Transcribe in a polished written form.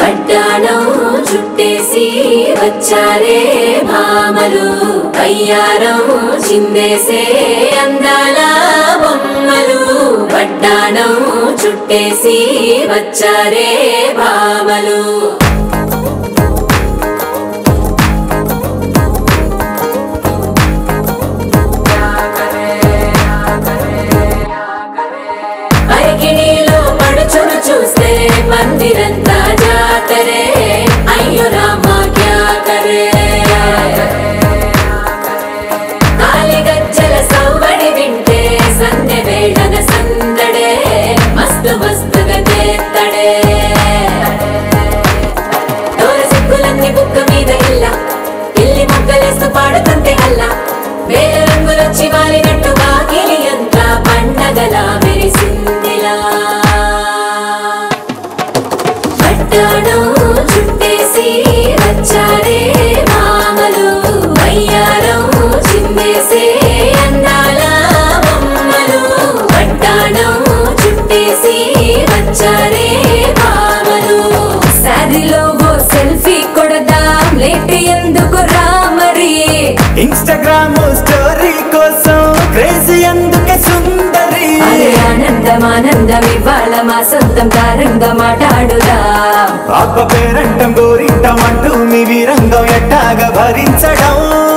పట్టాణం చుట్టేసి వచ్చారే భామలు, కయ్యారం చిందేసే అందాల బొమ్మలు. పట్టాణం చుట్టేసి వచ్చారే భామలు. मंदिरंता जातरे, अयो रामा क्या करे. काली गज्जल सौवड़ी विंटे संध्य वेळन संदडे, मस्त मस्त गते तडे. तोर सिग्गुलन्नी बुक्क मीद इल्ल इल्ली मग्गलेस्तू पाडुतंते अल्ल, वेल रंगुलच्ची वालिनट्टु बाकिलियंता पंडगल मेरिसिंदिला. పట్టాణం చుట్టేసి వచ్చారే భామలు, కయ్యారం చిందేసే అందాల బొమ్మలు. పట్టాణం చుట్టేసి వచ్చారే భామలు. సారీలో ఓ సెల్ఫీ కొడదాం లేట్ ఎందుకు రా మరి, ఇన్‌స్టాగ్రామ్ స్టోరీ కోసం క్రేజీ ఎందుకే సుందరి. ఆనందం ఆనందం ఇవాళ మా సొంతం కారంగా మాట్లాడురా. అబ్బ పేరంటం గోరింటం అంటూ మీ వీరంగం ఎట్టాగా భరించడం.